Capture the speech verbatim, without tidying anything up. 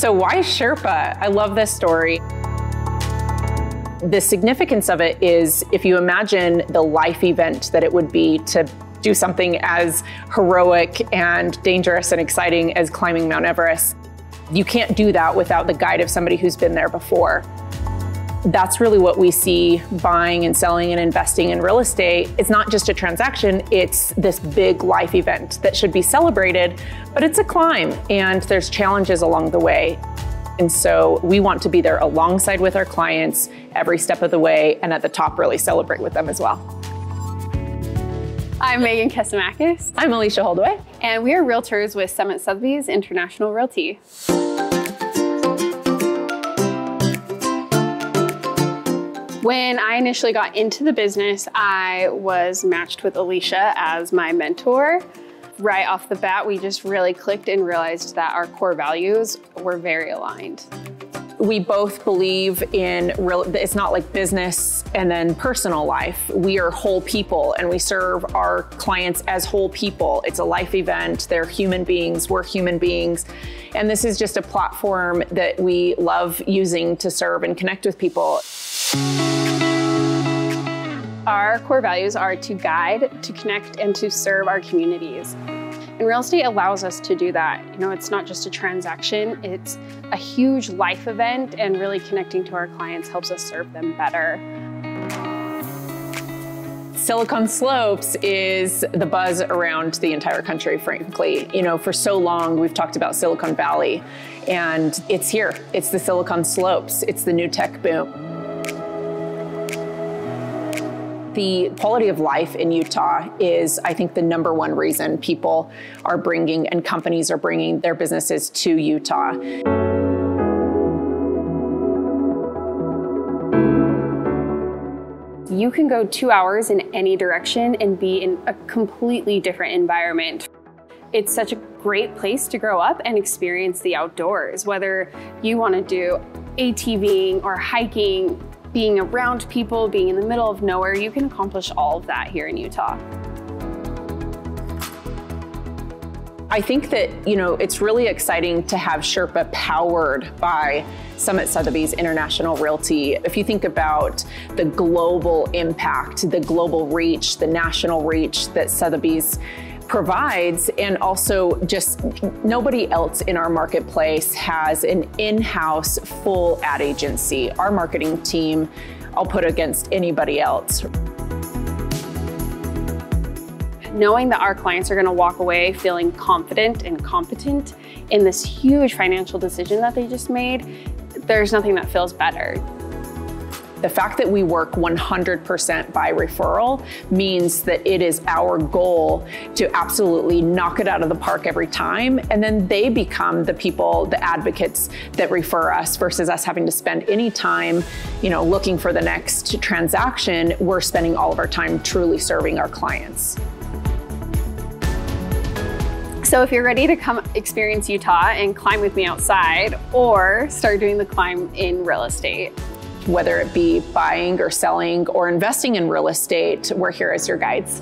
So why Sherpa? I love this story. The significance of it is, if you imagine the life event that it would be to do something as heroic and dangerous and exciting as climbing Mount Everest, you can't do that without the guide of somebody who's been there before. That's really what we see buying and selling and investing in real estate. It's not just a transaction, it's this big life event that should be celebrated, but it's a climb and there's challenges along the way. And so we want to be there alongside with our clients every step of the way, and at the top really celebrate with them as well. I'm Megan Kessimakis. I'm Alicia Holdaway. And we are realtors with Summit Sotheby's International Realty. When I initially got into the business, I was matched with Alicia as my mentor. Right off the bat, we just really clicked and realized that our core values were very aligned. We both believe in real, it's not like business and then personal life. We are whole people and we serve our clients as whole people. It's a life event. They're human beings, we're human beings. And this is just a platform that we love using to serve and connect with people. Our core values are to guide, to connect, and to serve our communities. And real estate allows us to do that. You know, it's not just a transaction, it's a huge life event, and really connecting to our clients helps us serve them better. Silicon Slopes is the buzz around the entire country, frankly. You know, for so long, we've talked about Silicon Valley, and it's here. It's the Silicon Slopes. It's the new tech boom. The quality of life in Utah is, I think, the number one reason people are bringing and companies are bringing their businesses to Utah. You can go two hours in any direction and be in a completely different environment. It's such a great place to grow up and experience the outdoors, whether you want to do ATVing or hiking. Being around people, being in the middle of nowhere, you can accomplish all of that here in Utah. I think that, you know, it's really exciting to have Sherpa powered by Summit Sotheby's International Realty. If you think about the global impact, the global reach, the national reach that Sotheby's provides, and also just nobody else in our marketplace has an in-house full ad agency. Our marketing team, I'll put against anybody else. Knowing that our clients are going to walk away feeling confident and competent in this huge financial decision that they just made, there's nothing that feels better. The fact that we work one hundred percent by referral means that it is our goal to absolutely knock it out of the park every time. And then they become the people, the advocates that refer us, versus us having to spend any time, you know, looking for the next transaction. We're spending all of our time truly serving our clients. So if you're ready to come experience Utah and climb with me outside, or start doing the climb in real estate, whether it be buying or selling or investing in real estate, we're here as your guides.